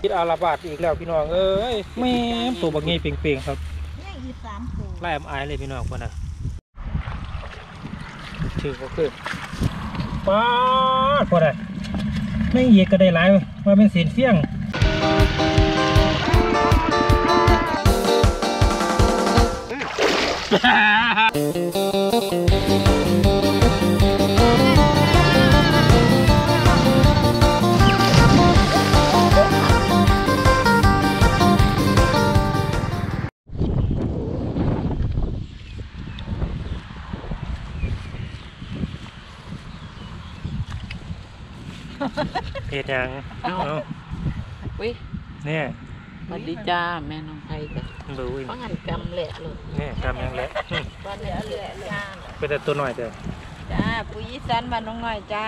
คิดอาลาบาดอีกแล้วพี่น้องเอ้ยแม่ตัวบักงี้เปล่งๆครับไล่อำอายเลยพี่น้องคนน่ะถือก็คือป้าพอได้ไม่เหยียดก็ได้หลายว่าเป็นสีเฟี้ยงเพจยังอุ้ยเนี่ยมาดีจ้าแม่น้องไทยกันรู้ว่างันกำแหละเลยเนี่ยกำยังแหละว่าเหลือเหลือจ้าเป็นแต่ตัวหน่อยเถอะจ้าปุ้ยสันมาน้องหน่อยจ้า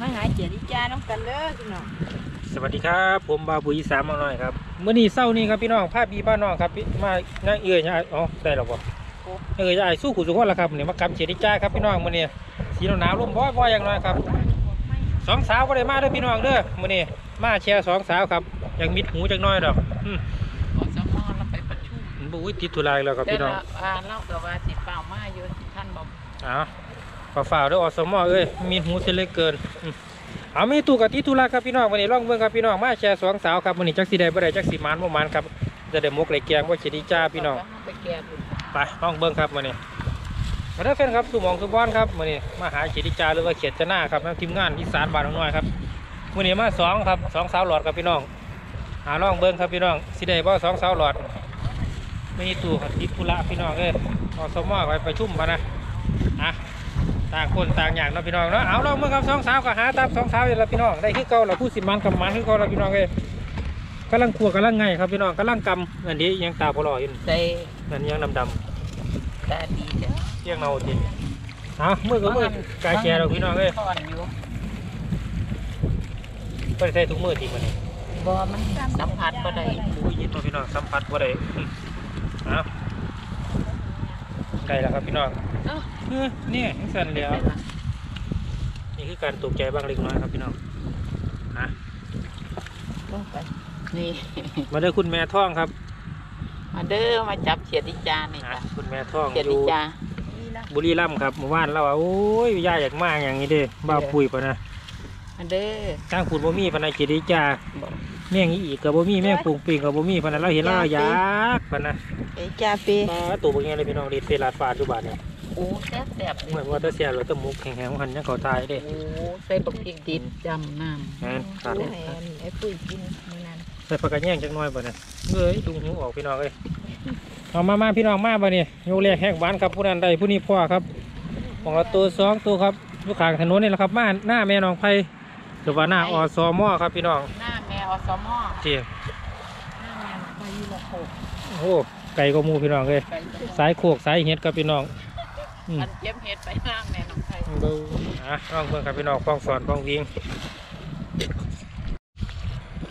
มาหาเจดีจ้าน้องกันเด้อพี่น้องสวัสดีครับผมบาปุ้ยสามมาหน่อยครับเมื่อนี้เศร้านี่ครับพี่น้องผ้าบีผ้าน้องครับมานั่งเอื่อยใช่อ๋อได้หรอปะเอื่อยใช่สู้ขู่สู้ข้อละครับเนี่ยมากำเจดีจ้าครับพี่น้องเมื่อนี้สีหนาวลมบ่อยๆอย่างน้อยครับสองสาวก็ได้มาด้วยพี่น้องเด้อมื้อนี้มาแชร์สองสาวครับยังมิดหูจังน้อยดอกขอสมอเราไปประชุมบุ้ยติดตุลาแล้วครับพี่น้องเล่ากับว่าสิเปล่ามาเยอะท่านบอกฝ่าด้วยอสมอเอ้ยมิดหูเสียเล็กเกินเอามีตู่กับติดตุลาครับพี่น้องวันนี้ร่องเมืองครับพี่น้องมาแชร์สองสาวครับวันนี้จักสีใดบ่ได้จักสีมันบ่มันครับจะได้มกไหลแกงว่าเฉดีจ้าพี่น้องไปร่องเมืองครับวันนี้มาได้แฟนครับสู่มองสู่บ้านครับมื่อนี้มาหาเขียดจาหรือว่าเขียดจนาครับทีมงานอีสานบ้านน้อยครับมื่อนี้มาสองครับสองสาวหลอดกับพี่น้องหาล่องเบิ้งครับพี่น้องสีแดงว่าสองสาวหลอดไม่มีตู่ติดธุระพี่น้องเลยอสมอไปประชุมมานะต่างคนต่างอย่างนะพี่น้องเนาะเอาล่องเบิ้งครับสองสาวกับหาตามสองสาวเลยละพี่น้องได้ขึ้นเกาเราพูดสิมันกับมันขึ้นเกาเราพี่น้องเลยกำลังกลัวกำลังไงครับพี่น้องกำลังกำอันนี้ยังตาพลอยอยู่นั่นยังดำตาดีจ้ะเที่ยงเราจีมือก็มือกายแก่เราพี่น้องเลยก็ได้ใช้ทุกมือทีมันบอมันสัมผัสก็ได้ผู้ยิบเราพี่น้องสัมผัสก็ได้ไกลแล้วครับพี่น้องนี่ทั้งสันเดียวนี่คือการตกใจบ้างเล็กน้อยครับพี่น้องนี่มาเด้อคุณแม่ท้องครับมาเด้อมาจับเขียดจานี่จ้ะคุณแม่ท้องอยู่บุรีรัมย์ครับหมู่บ้านเราโอ้ยย่าอยากมากอย่างนี้เด้บ้าปุ๋ยปะนะเด้อตั้งขุดบ่มีปะนะเขียดจาแม่งอีกกับบ่มีแม่งปุ่งปิงกับบ่มีปะนะเราเห็นเราอยากปะนะเขียดจาปีตัวพวกนี้เลยพี่น้องรีดเซลาดฟาดอยู่บ้านเนี่ยโอ้แซ่บแซ่บเหมือนว่าถ้าแซ่บเราต้องมุกแข็งๆหันเนี่ยเขาตายเด้โอ้ใส่ปกติดิบจำน้ำนั่นไอ้ปุ๋ยกินนั่นใส่ผักกระเจี๊ยงจังน้อยปะนะเอ้ยดูหูออกพี่น้องเลยเอามาพี่น้องมาบ่เนี่ยโยเล่แหกบ้านครับผู้นั้นใดผู้นี้พ่อครับของเราตัวสองตัวครับลูกขางถนนนี่แหละครับมาหน้าแม่น้องไผ่หรือว่าหน้าอสมครับพี่น้องหน้าแม่อสมเจี๊ยบหน้าแม่ไผ่ละโขกโอ้ไก่ก็มูพี่น้องเลยสายโขกสายเห็ดครับพี่น้องอันเจี๊ยบเห็ดไปหน้าแม่น้องไผ่ดูน้องเพื่อนครับพี่น้องป้องสอนป้องวิ่ง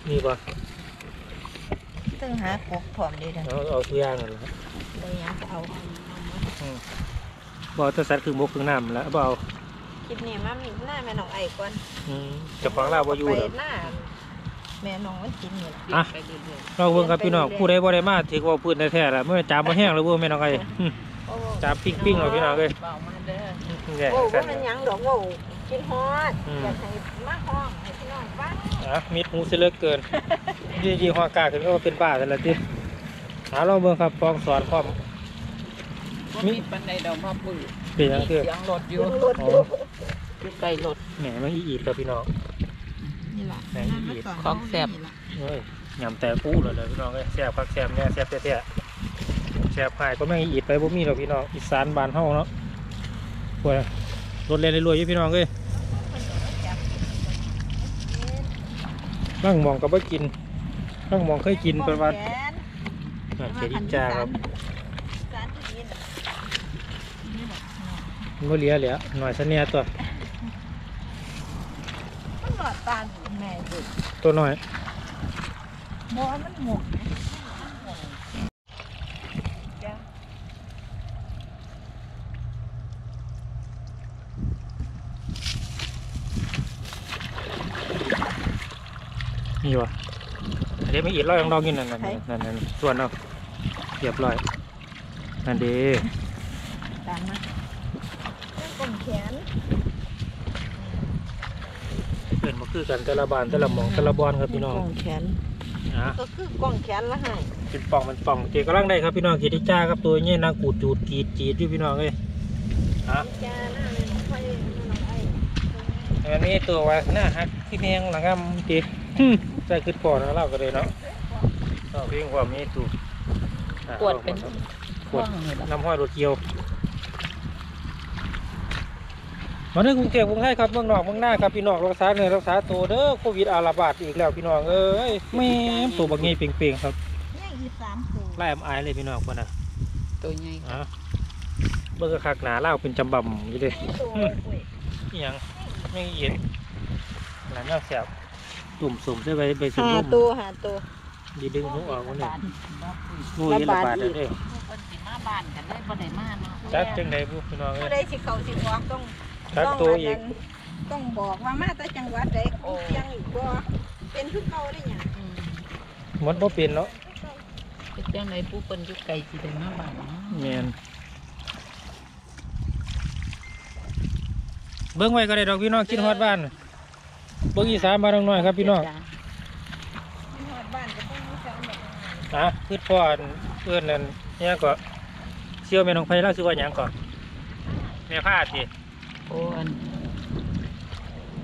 นี่ปะต้องหาปกผอมดีนะเอาตัวย่างหน่อยครับตัวย่างเอาบ่อตะซัดคือมุกคือน้ำแล้วบ่อคิดนี่มามีหน้าแม่น้องไอ้ก่อนจะฟังเล่าว่าอยู่หรอหน้าแม่น้องมันกินเนี่ยเราเบิ่งครับพี่น้องผู้ใดบ่ได้มาถือว่าพื้นแท้ๆละไม่จามมาแห้งแล้วเบิ่งแม่น้องไอ้จามปิ้งๆหรอพี่น้องเลยโอ้โหนั่นยังดอกโง่กินฮอดอยากให้มาห้องให้พี่น้องบ้างมิดหูเสียเลือกเกินดีๆหัวกาขึ้นก็เป็นบ้าแต่ละทีหาเราเมืองครับฟองสอนความมีบันไดดอกมะปื้ดเป็นยังเสียงรถอยู่ไกลรถแหมไม่อีดกับพี่น้องนี่แหละแหมอีดคล้องแสบเฮ้ยยำแต่ปูเลยเลยพี่น้องแสบคักแสบเนี่ยแสบแท้ๆแสบหายก็ไม่อีดไปพวกมีเราพี่น้องอีสานบานเฮ้าเนาะรวยรถเล่นรวยอยู่พี่น้องเลยนั่งมองกับว่ากินนั่งมองเคยกินประวัติเขียดจ้าครับก็เลี้ยเหลือหน่อยเสนียตัวมันหลอดตาแม่จุดตัวหน่อยมอมันหมก นี่วะเดี๋ยวไม่อีดร้อยของน้องนี่นั่นส่วนเอาเรียบร้อยนั่นดีตามมาต้องกลมแขนเห็นมาคือกันแต่ละบานแต่ละหมองแต่ละบอนครับพี่น้องกลมแขนก็คือกล่องแขนละให้เป็นป่องมันป่องเจ๊ก็ร่างได้ครับพี่น้องกีดจ้าครับตัวนี้นะกูดจูดกีดจีดด้วยพี่น้องเลยฮะจ้าหน้าเลยน้องไฟน้องไออันนี้ตัวว่าหน้าฮักที่เนียงหลังอ่ำจีใจขึ้นก่อนนะเล่ากันเลยเนาะเพียงความนี้ถูกปวดเป็นปวดน้ำห้อยรถเกียวมาที่กรุงเทพกรุงไทยครับเมืองนอกเมืองหน้าครับพี่น้องรักษาเนื้อรักษาตัวเด้อโควิดอาระบาดอีกแล้วพี่น้องเอ้ยแม่ตัวบางงี้เปล่งๆครับไล่ไอเลยพี่น้องคนน่ะตัวใหญ่เบอร์ขากหนาเล่าเป็นจำบ่ำอยู่เลยยังไม่เย็นหลานเล่าแสบตุ่มสุ่มได้ไปสุ่มหาตัวหาตัวดีดึงหัวออกคนหนึ่งงูระบาดเลยมาบ้านกันได้บ่ได้มาเนาะจัดจังได๋พวกพี่น้องเอ้ยบ่ได้สิเข้าสิบอกต้องตัวอีกต้องบอกว่ามาแต่จังหวัดใดยังอีกบ่เป็นคือเก่าได้หยังหมดบ่เป็นเนาะเป็นจังได๋ผู้เพิ่นอยู่ไกลสิได้มาบ้านแม่นเบิ่งไว้ก็ได้ดอกพี่น้องคิดฮอดบ้านเบิ่งอีสานบ้านน้อยครับพี่น้องคิดฮอดบ้านก็ต้องมีจังแบบอ่ะคิดฮอดเพิ่นนั่นเนี่ยก็เชี่ยวแม่น้องไผ่เล่าซื้อว่าอย่างก่อนแม่พาดสิโอ้อัน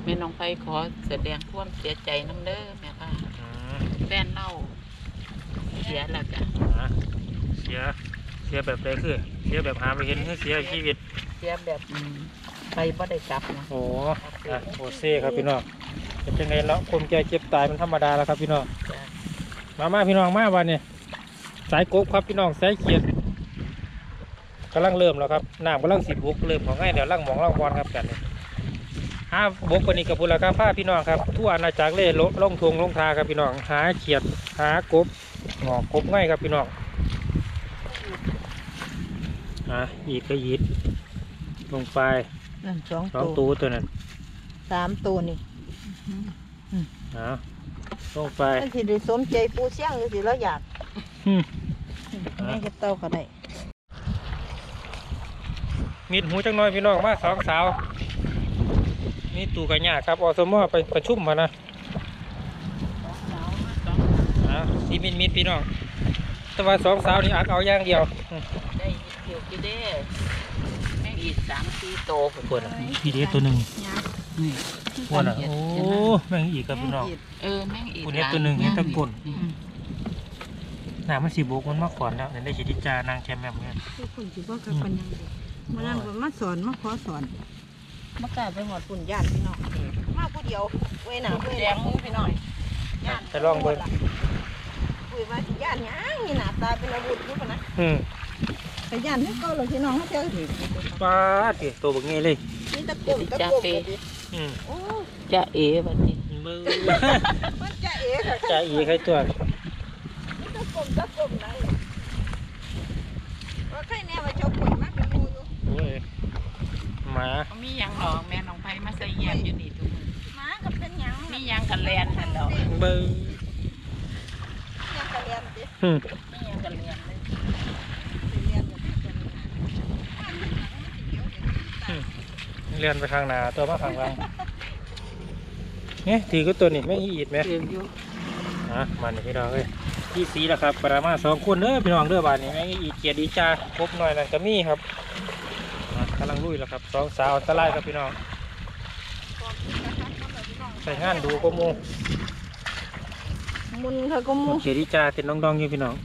แม่น้องไผ่ขอแสดงความเสียใจน้ำเด้อแม่พาดแฟนเล่าเสียแล้วจ้ะเสียแบบไรคือเสียแบบหาไม่เห็นคือเสียชีวิตเสียแบบไปบ่ได้กลับนะโอ้โหเซ่ครับพี่น้องเป็นยังไงแล้วคนแก่เจ็บตายมันธรรมดาแล้วครับพี่น้องมาพี่น้องมาวันนี้สายกบครับพี่น้องสายเขียดกำลังเริ่มแล้วครับน้ำกำลังสีบุกเริ่มของง่ายเดี๋ยวล่างหมองล่างบอลครับกันห้าบุกวันนี้กับพูดแล้วครับผ้าพี่น้องครับทั่วอาณาจักรเล่ล่องทงล่องทาครับพี่น้องหาเขียดหากบหงอกบง่ายครับพี่น้องอีกก็ยีดลงไป2 ตัวตัวนั้น3 ตัวนี่ลงไปสิได้สมใจปูเสี่ยงหรือสิเราอยากไม่เก็บเต้าก็ได้มีหูจังน้อยพี่น้องมา2 สาวนี่ตู่กับหญ้าครับอสมอไปประชุมมานะสีมิดพี่น้องแต่ว่า2 สาวนี่อักเอาย่างเดียวได้เกี่ยวกี่เด้แม่อีด3-4 ตัวปวดพี่เด้ตัวหนึ่งปวดอ่ะโอ้แม่งอีดครับพี่น้องแม่งอีดตัวหนึ่งนี่ตะกุนหนามันสีบุกมันมาขอนแล้วได้จิตจานางแคมแมมเนี่ยคุณจิบอกกับปัญญาเด็กมานั่งมาสอนมาขอสอนมาแต่ไปหมดปุ่นญาติพี่น้องมาผู้เดียวเว้ยหนาเว้ยแดงมือพี่น้องญาติจะลองเบิ้ลคุยมาญาติย่างนี่หนาตาเป็นอาวุธรู้ป่ะนะแต่ญาตินี่ก็หลงพี่น้องเขาเจอถือป้าติตัวแบบนี้เลยนี่ตะกุ่มตะกุ่มจะเอ๋แบบนี้มือมันจะเอ๋จะเอ๋ใครตัวกลมได้ว่าใครเนี่ยว่าเจ้าปุ๋ยมากเป็นมูอยู่โอ้ยหมามียังหรอแม่น้องไผ่มาใส่แยมอยู่นี่ทุกคนหมากับเป็นยังมียังกระเลียนหันดอกเบิ้งยังกระเลียนดิมียังกระเลียนเลยเลียนไปทางหน้าตัวมาทางหลังเนี่ยทีก็ตัวนี้ไม่อีดไหมมันนี่พี่น้องเลยที่สีแล้วครับประมาณ2 คนเด้อพี่น้องเด้อบานนี้แม่งอีเกียดอีจ่าครบหน่อยนั่นก็มีครับกำลังลุยแล้วครับ2 สาวตะไลครับพี่น้องใส่งานดูก็มูมุนเธอก็มูเกียดอีจ่าเต็นดองๆอยู่พี่น้อง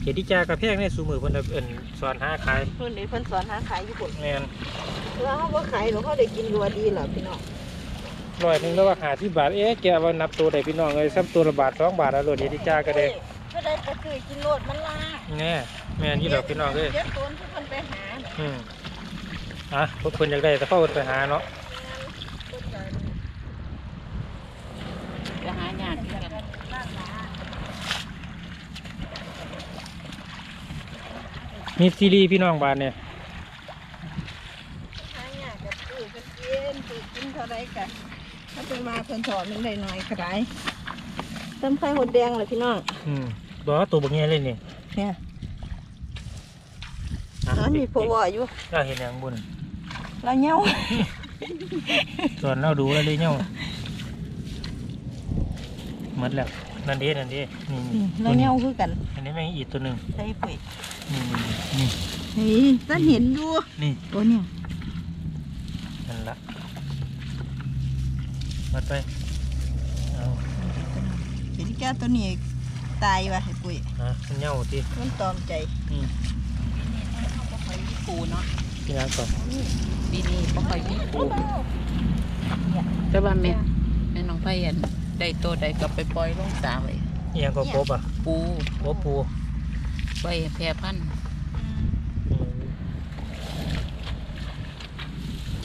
เกียดอีจ่ากระเพงเนี่ยสูมือเพิ่นเอิ้นสอนหาขายเพิ่นนี่เพิ่นสอนหาขายอยู่พุ่นแม่นแล้วเฮาบ่ขายหรอกเฮาได้กินรัวดีล่ะพี่น้อง100 นึงแล้วว่า50 บาทเอ๊ะแกว่านับตัวได้พี่น้องเลยซ้ำตัวละบาท2 บาทแล้วโหลดเฮดิจ้าก็ได้ก็ได้ก็คือกินโหลดมันล่ะเนี่ยแม่นี่ดอกพี่น้องเลยเยอะตัวทุกคนไปหาทุกคนอยากได้แต่พ่อคนไปหาเนาะจะหาอย่างที่กันมีซีรีส์พี่น้องบาทเนี่ย ถ้าเป็นมาเพิ่นถอนมันได้หน่อยก็ได้เติมไข่หดแดงเลยพี่น้องบอกว่าตัวบางแง่เลยนี่เนี่ยอันนี้พอว่าอยู่เราเห็นอย่างบุญเราเงี้ยวส่วนเราดูแล้วเลยเงี้ยวหมดแล้วนั่นเด้นั่นเด้นี่เราเงี้ยวคือกันอันนี้แม่งอีกตัวหนึ่งใช่ปุ๋ยนี่นี่ถ้าเห็นดูนี่ตัวนี้นั่นละมัดไปเห็นแก้ตัวนี้ตายว่ะไอ้ปุ๋ยมันเงี้ยวที่มันตอมใจปูเนาะที่ร้านก่อนปีนี้ปลาไข่มีปูแต่ว่าแม่น้องไผ่อันได้ตัวใดก็ไปปล่อยลงสาไว้ยังก็ครบอ่ะปูไว้แพร่พันธุ์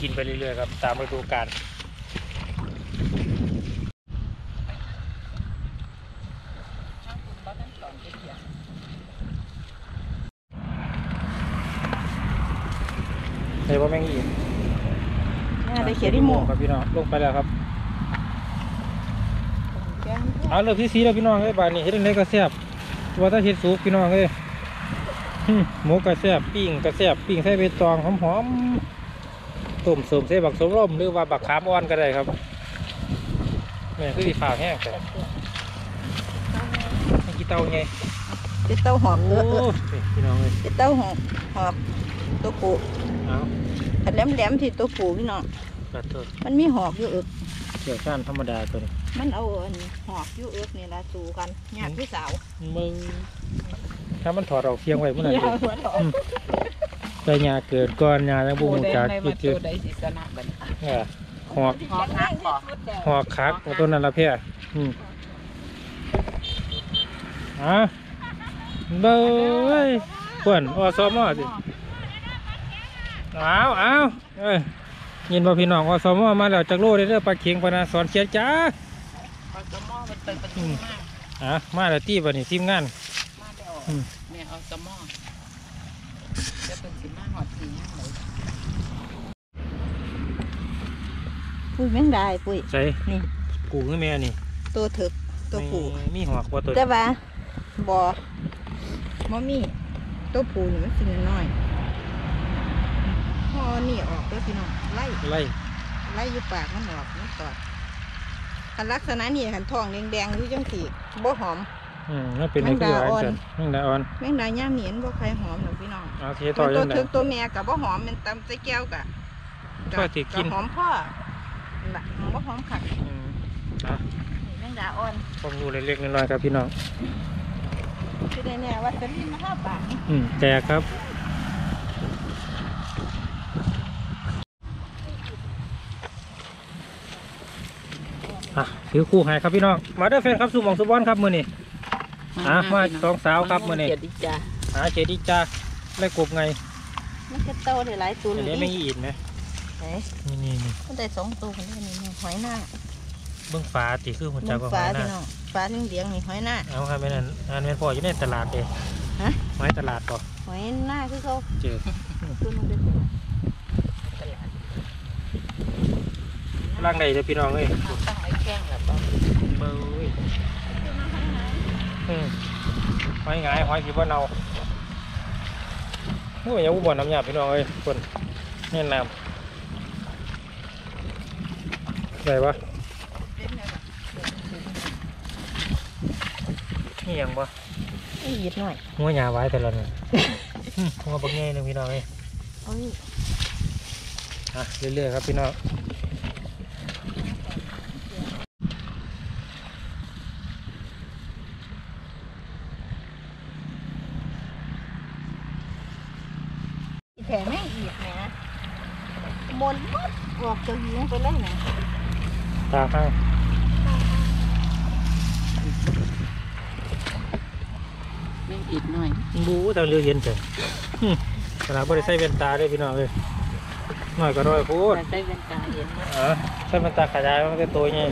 กินไปเรื่อยๆครับตามฤดูกาลเดี๋ยวว่าแม่งอีกได้เขียนที่หมวกครับพี่น้องลงไปแล้วครับเอาเลือกที่สีแล้วพี่น้องเลยบานนี้เห็ดเล็กกระเสียบว่าถ้าเห็ดสุกพี่น้องเลยหมูกระเสียบปิ้งกระเสียบปิ้งใส่ใบตองหอมๆต้มเสริมใส่บักสมร่มหรือว่าบักขามอ่อนก็ได้ครับนี่คือดีฝาแห้งแต่กี่เตาไงกี่เตาหอมเนื้อพี่น้องเลยกี่เตาหอมตัวปูอันแหลมๆที่ตัวปูพี่น้องมันมีหอกอยู่อึกเกี่ยวก้านธรรมดาตัวนี้มันเอาหอกอยู่อึกนี่ละสู่กันหยาดพี่สาวมึงถ้ามันถอดออกเพียงไว้เมื่อไหร่จะหยาเกิดก้อนหยาแล้วบุ้งจากเจอหอกคักตัวนั้นละเพี้ยอ่ะเบ้ยขวัญอสมอสิเอายินบ่พี่น้องอสมมาแล้วจากโลดเด้อปลาเค็งปลานาสอนเชียจ้าอสมมันเติมประตูมากมาแล้วตี้บ่นี่ทีมงานมาแล้วเนี่ยอสมจะเป็นสิมาหอดทีนั่งเลยปุ้ยแมงดาปุ้ยใส่นี่กูขึ้นแม่นี่ตัวถึกตัวผูมีหัวกว่าตัวแต่ว่าบ่มอมี่ตัวผูนี่มันสิน้อยพอนี่ออกด้วยพี่น้องไล่อยู่ปากมันออกมันตอดอันลักษณะนี่หันทองแดงอยู่จังสีบ่หอมนั่นเป็นแมงดาอ่อนแมงดาย่ามเหนียนบ่ใครหอมหรอกพี่น้องตัวถึกตัวแม่กับบ่หอมมันตำใส่แก้วกับหอมพ่อบ่หอมขัดแมงดาอ่อนฟองดูเล็กๆน้อยๆครับพี่น้องคือได้แน่ว่าจะมีมา5บาทแจกครับถือคู่หายครับพี่น้องมาเด้อแฟนครับสู่หม่องสุบอนครับมื้อนี้มาสองสาวครับมื้อนี้เจดีจ้าได้กบไงมันจะโตได้หลายตัวเลยไม่อิ่มไหมนี่มันได้สองตัวคนนี้หอยหน้าเบื้องฟ้าตีคือหัวใจของหอยหน้าฟ้าเลี้ยงนี่หอยหน้าเอาครับแม่นั่นอันแม่พ่ออยู่ในตลาดเองหอยตลาดก่อนหอยหน้าคือเขาเจอร่างใดเด้อพี่น้องเอ้ยแข้งแบบเบยหอยหงายหอยผีบ้านเราโอ้ยอย่าอุบลน้ำหยาบพี่น้องเอ้ยคนแน่นน้ำใส่ปะนี่ยังปะหยิบหน่อยหัวหยาไว้แต่ละหนึ่งหัวบักเงยหนึ่งพี่น้องเอ้ยเรื่อยๆครับพี่น้องแผ่แม่งอีกนะมนมุดออกจากยิงไปเลยนะตาข้างแม่งอีกหน่อยบู๊ทางเรือเย็นเถอะขนาดไม่ได้ใส่แว่นตาเลยพี่น้องเลยหน่อยก็น้อยพูดใส่แว่นตาเย็นใส่แว่นตาขยายมันจะโตยัง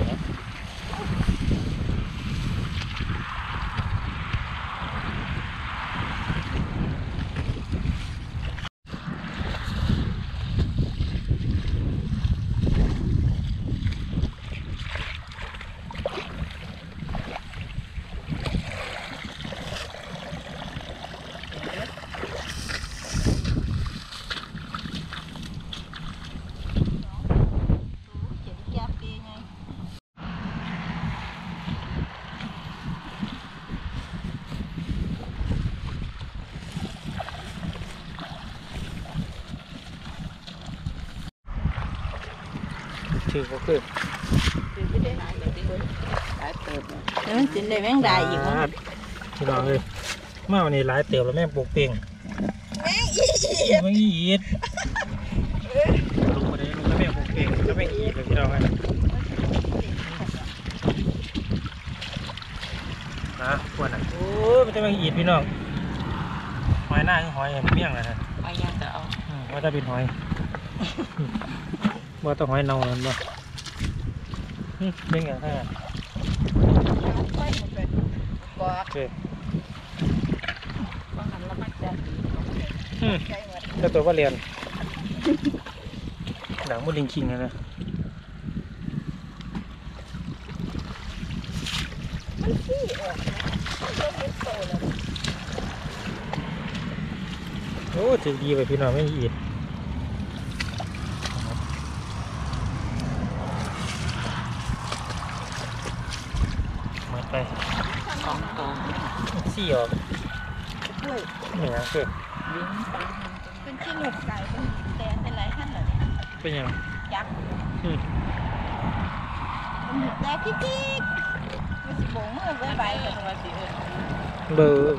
ชื่อก็คือแล้วมันจินได้แม่งได้อีกมั้งพี่น้องเลยเมื่อวันนี้หลายเตี๋ยวแล้วแม่งปลูกเป่งแม่งอีดแม่งอีดลงมาได้ลงแล้วแม่งปลูกเป่งแล้วแม่งอีดเลยพี่น้องเลยนะขวดอ่ะโอ้ยมันจะแม่งอีดพี่น้องหอยหน้าคือหอยเมี่ยงเลยนะหอยย่างจะเอาว่าจะเป็นหอยว่าต้องหอยเน่าเลยมั้งเล่นกันแค่ถ้าตัวว่าเรียนหลังมุดลิงคิงนะโอ้ถือดีไปพี่น้องไม่อีดไปสองตัวสี่ออกเนี่ยคือเป็นขี้หงุดหงิดแต่เป็นไรขั้นเหรอเนี่ยเป็นยังยักษ์มันหงุดหงิดกิ๊กกิ๊กมันสิบงมันใบใบแต่ตัวสีเบอร์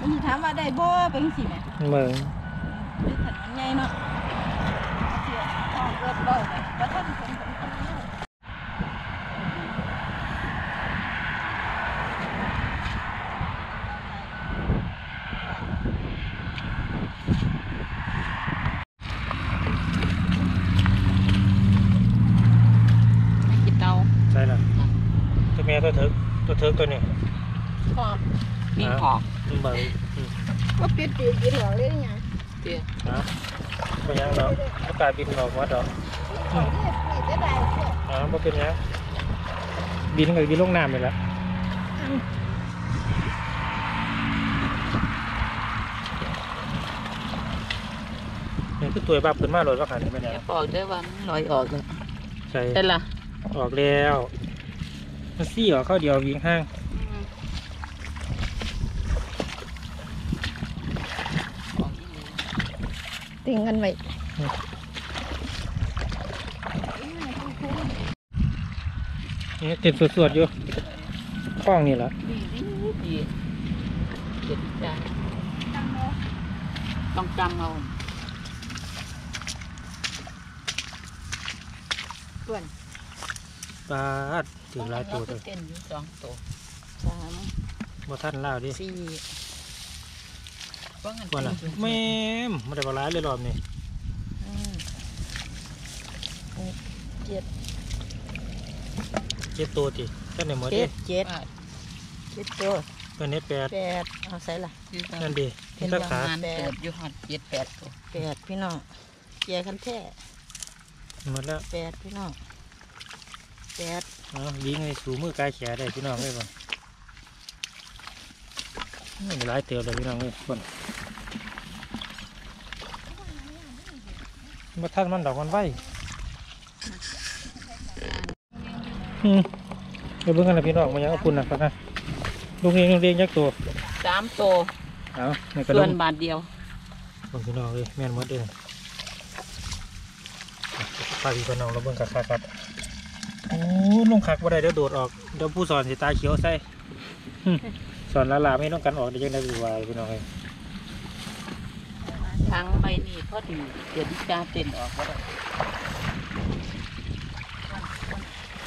มันถามว่าได้บ่เป็นสีไหมเบอร์ดิฉันมันใหญ่เนาะเชื่อทองเกิดบ่อยแล้วท่านตัวเถิกตัวนี้ขอบมีขอบเบอร์ว่าปิดปีกบินหลอกเลยนี่ยังเตี้ยนะเป็นยังหรอก็กลายบินหลอกวัดหรอไม่เป็นยังบินเลยบินลงน้ำไปแล้วนี่คือตัวบ้าปืนมาลอยว่าขันไม่ได้ออกได้วันลอยออกเลยใช่ได้ละออกแล้วมันซี่หรอข้าวเดียววิ่งห้างติงกันไปนี่ติดสวดๆอยู่ข้องนี่เหรอต้องจำเอาส่วนปลาถึงหลายตัวเลยสองตัวสามบ่ท่านเล่าดิสี่ก่อนนะแม่ไม่ได้ปลาไหลเลยรอบนี้เจ็ดตัวจีก็เนี่ยหมดดิเจ็ดตัวก็เนี่ยแปดเอาใส่ละนั่นดีเป็นราคาแปดอยู่หอด7-8ตัว8พี่น้องเจียกันแท้หมดแล้ว8พี่น้องยิงไอ้สูมือกายแฉได้พี่น้องเลยบ่ไม่หลายเตี๋ยวเลยพี่น้องเลยบ่มาท่านมันดอกมันไว้เดี๋ยวเบื้องกันนะพี่น้องมาอย่างคุณนะพักนะลุงเรียงยักตัว3ตัวเอาส่วนบาทเดียวบ่พี่น้องเลยแม่นหมดเลยพาพี่พี่น้องเราเบื้องกันครับโอ้ลงขักบ่ได้เดี๋ยวโดดออกเดี๋ยวผู้สอนสีตาเขียวใส่สอนละลาไม่ต้องกันออกเดี๋ยวยังได้วายพี่น้องเลยทั้งใบนี้พอดีเดี๋ยวดิจาเต้นออกก็ได้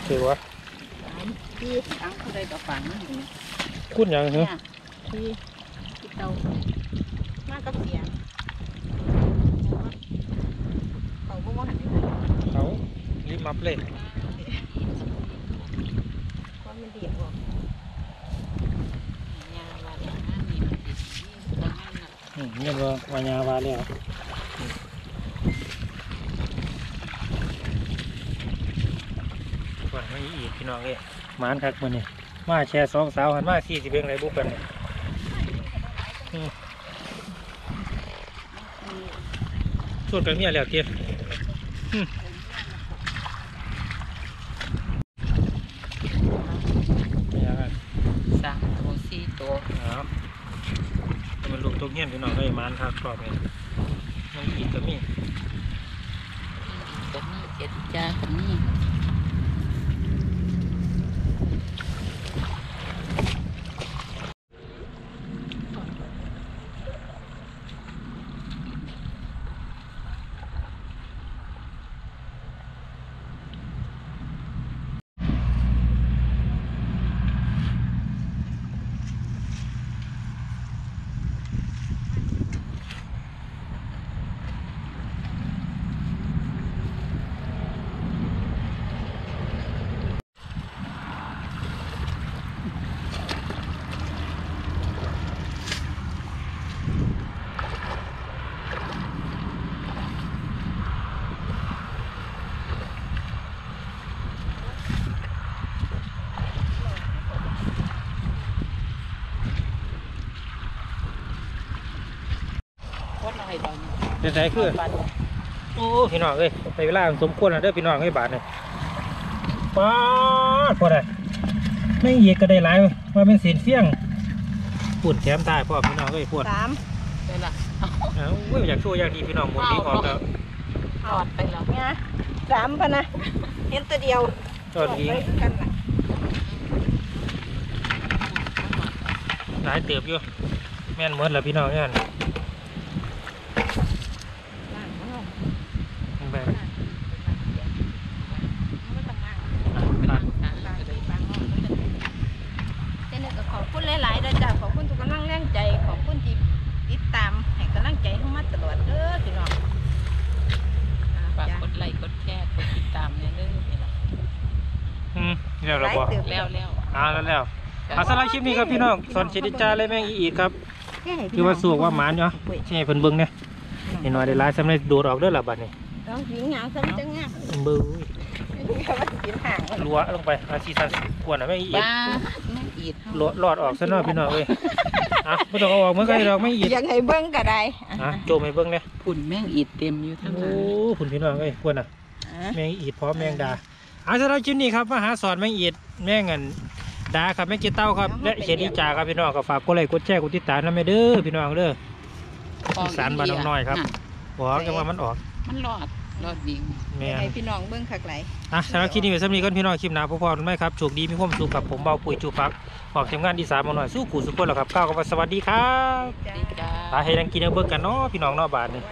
เจ๋อวะพี่ทั้งเขาได้ต่อฝังคุ้นยังเหรอพี่เตามากกับเสียงเขาก็ว่าหันไปเขารีบมับเลยเนี่ยก็วายาวาเลยครับก่อนไม่อีกพี่น้องเลยหมานคักมันนี่มาแชร์2สาวหันมา40เพียงไรบุกกันเลยส่วนกันเนี่ยแล้วเทียบเงี้ยพี่น้องได้มันทักกรอบเลยมันอีกก็มี เห็ดจ้าของนี่เป็นไรคือโอ้พี่น้องเอ้ยใส่เวลาสมควรนะเด้อพี่น้องเอ้ยบาทเนี่ยป้าพอได้ไม่เหยียดก็ได้หลายมาเป็นสีเฟี้ยงปวดแขนตายพ่อพี่น้องเอ้ยปวดสามเลยล่ะเอ้าอยากช่วยอยากดีพี่น้องหมดที่ขอครับถอดไปแล้วไงสามปะนะเห็นตัวเดียวถอดอีกหลายเติบอยู่แม่นหมดแล้วพี่น้องเนี่ยแล้วอาสาไลคลิปนี้ครับพี่น้องสอนเชดิจ่าเลยแม่งอีกครับคือว่าสูกว่าหมานเนาะใช่เพิ่นเบิ้งเนี่ยเห็นหน่อยได้ร้ายซ้ำเลยดูดออกด้วยหลับบัดนี่ต้องหิ้งหางซ้ำจังงะเบิ้งล้วลงไปอาชีสันกวนอ่ะแม่งอีกหลอดออกซะหน่อยพี่น้องเว้ยอ่ะไม่ต้องเอาออกเมื่อไงเราไม่อีกยังไงเบิ้งก็ได้อ่ะโจมให้เบิ้งเนี่ยฝุ่นแม่งอีกเต็มอยู่ทั้งนั้นโอ้ฝุ่นพี่น้องเว้ยกวนอ่ะแม่งอีกพร้อมแม่งดาอาสาไลคลิปนี้ครับมาหาสอนแม่งอีกแม่งเงินดาครับแม่เจี๊ยเต้าครับและเชดีจ่าครับพี่น้องก็ฝากกดไลค์กดแชร์กดติดตามนะแม่เด้อพี่น้องเด้อสารบาน้องน้อยครับหัวจังว่ามันออกมันรอดดีแม่พี่น้องเบื้องขักไหลนะสำหรับคลิปนี้เป็นสำลีก้อนพี่น้องคลิปหนาพอๆไหมครับโชคดีมีความสุขกับผมเบาปุ๋ยจูฟักออกทีมงานดีสามหน่อยสู้ขู่สุดคนแล้วครับก้าวกับสวัสดีครับตาให้ดังกินเนื้อเบิกกันเนาะพี่น้องเนาะบาทนี่